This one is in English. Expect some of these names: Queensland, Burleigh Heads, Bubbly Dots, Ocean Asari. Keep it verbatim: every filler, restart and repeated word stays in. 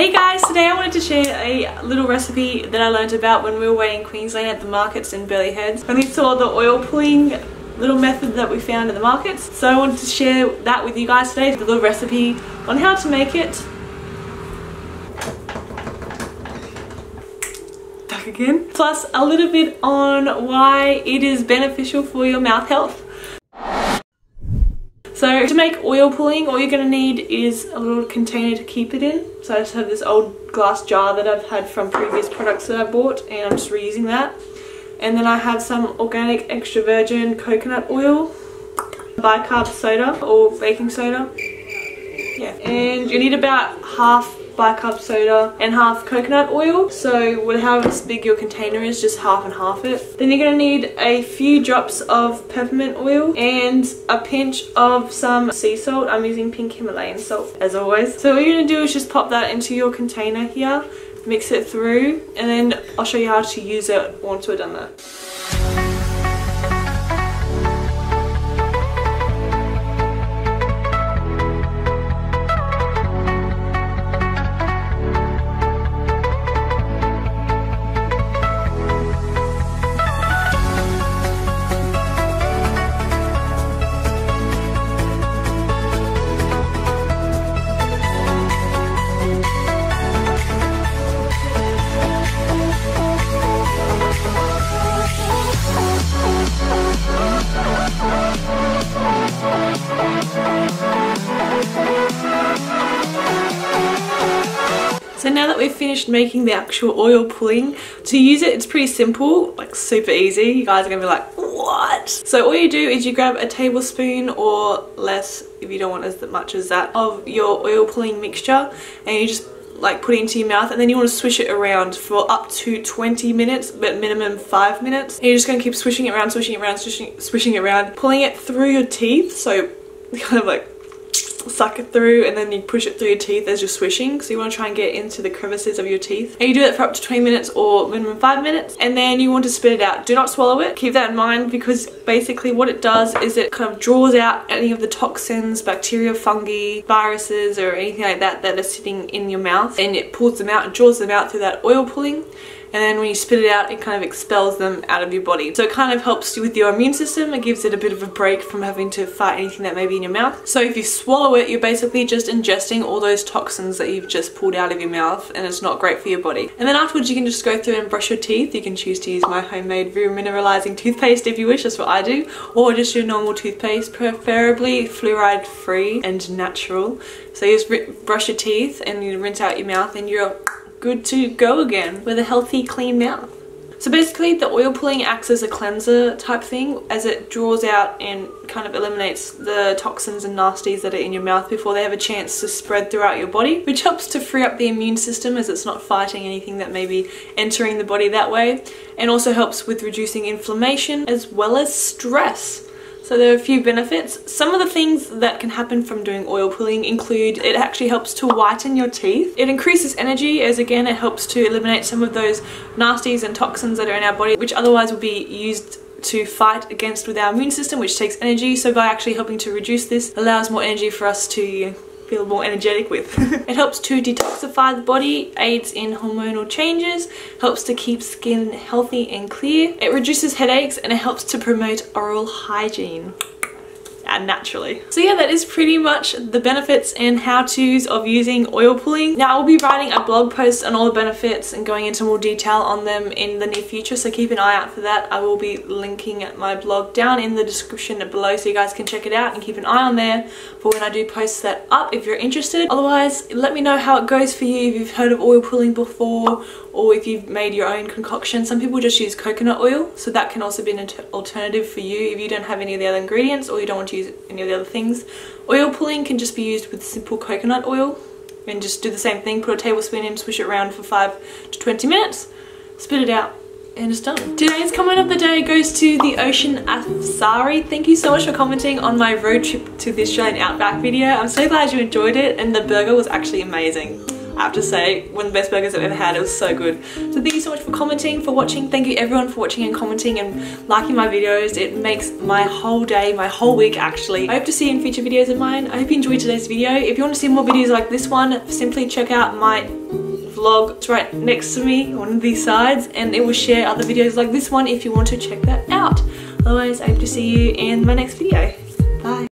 Hey guys, today I wanted to share a little recipe that I learned about when we were away in Queensland at the markets in Burleigh Heads. When we saw the oil pulling little method that we found at the markets, so I wanted to share that with you guys today, the little recipe on how to make it. Duck again. Plus a little bit on why it is beneficial for your mouth health. So to make oil pulling, all you're going to need is a little container to keep it in. So I just have this old glass jar that I've had from previous products that I bought, and I'm just reusing that. And then I have some organic extra virgin coconut oil, bicarb soda or baking soda. Yeah. And you need about half bicarb soda and half coconut oil. So whatever big your container is, just half and half it. Then you're going to need a few drops of peppermint oil and a pinch of some sea salt. I'm using pink Himalayan salt as always. So what you're going to do is just pop that into your container here, mix it through, and then I'll show you how to use it once we're done that. So now that we've finished making the actual oil pulling, to use it, it's pretty simple, like super easy. You guys are gonna be like, what? So all you do is you grab a tablespoon or less, if you don't want as much as that, of your oil pulling mixture, and you just like put it into your mouth, and then you want to swish it around for up to twenty minutes, but minimum five minutes. And you're just gonna keep swishing it around, swishing it around, swishing, swishing it around, pulling it through your teeth. So kind of like suck it through, and then you push it through your teeth as you're swishing. So you want to try and get into the crevices of your teeth, and you do that for up to twenty minutes or minimum five minutes, and then you want to spit it out. Do not swallow it. Keep that in mind, because basically what it does is it kind of draws out any of the toxins, bacteria, fungi, viruses, or anything like that that are sitting in your mouth, and it pulls them out and draws them out through that oil pulling. And then when you spit it out, it kind of expels them out of your body. So it kind of helps you with your immune system. It gives it a bit of a break from having to fight anything that may be in your mouth. So if you swallow it, you're basically just ingesting all those toxins that you've just pulled out of your mouth, and it's not great for your body. And then afterwards, you can just go through and brush your teeth. You can choose to use my homemade remineralizing toothpaste if you wish, that's what I do, or just your normal toothpaste, preferably fluoride free and natural. So you just brush your teeth and you rinse out your mouth, and you're good to go again with a healthy, clean mouth. So basically the oil pulling acts as a cleanser type thing, as it draws out and kind of eliminates the toxins and nasties that are in your mouth before they have a chance to spread throughout your body, which helps to free up the immune system as it's not fighting anything that may be entering the body that way, and also helps with reducing inflammation as well as stress. So there are a few benefits. Some of the things that can happen from doing oil pulling include it actually helps to whiten your teeth. It increases energy, as again it helps to eliminate some of those nasties and toxins that are in our body, which otherwise would be used to fight against with our immune system, which takes energy. So by actually helping to reduce this, allows more energy for us to feel more energetic with. It helps to detoxify the body, aids in hormonal changes, helps to keep skin healthy and clear. It reduces headaches, and it helps to promote oral hygiene. And naturally. So yeah, that is pretty much the benefits and how-tos of using oil pulling. Now I'll be writing a blog post on all the benefits and going into more detail on them in the near future, so keep an eye out for that. I will be linking my blog down in the description below so you guys can check it out and keep an eye on there for when I do post that up if you're interested. Otherwise, let me know how it goes for you, if you've heard of oil pulling before, or if you've made your own concoction. Some people just use coconut oil, so that can also be an alternative for you if you don't have any of the other ingredients or you don't want to use any of the other things. Oil pulling can just be used with simple coconut oil, and just do the same thing, put a tablespoon in, swish it around for five to twenty minutes, spit it out, and it's done. Today's comment of the day goes to the Ocean Asari. Thank you so much for commenting on my road trip to the Australian Outback video. I'm so glad you enjoyed it, and the burger was actually amazing. I have to say, one of the best burgers I've ever had. It was so good. So thank you so much for commenting, for watching. Thank you everyone for watching and commenting and liking my videos. It makes my whole day, my whole week actually. I hope to see you in future videos of mine. I hope you enjoyed today's video. If you want to see more videos like this one, simply check out my vlog. It's right next to me, one of these sides, and it will share other videos like this one if you want to check that out. Otherwise, I hope to see you in my next video.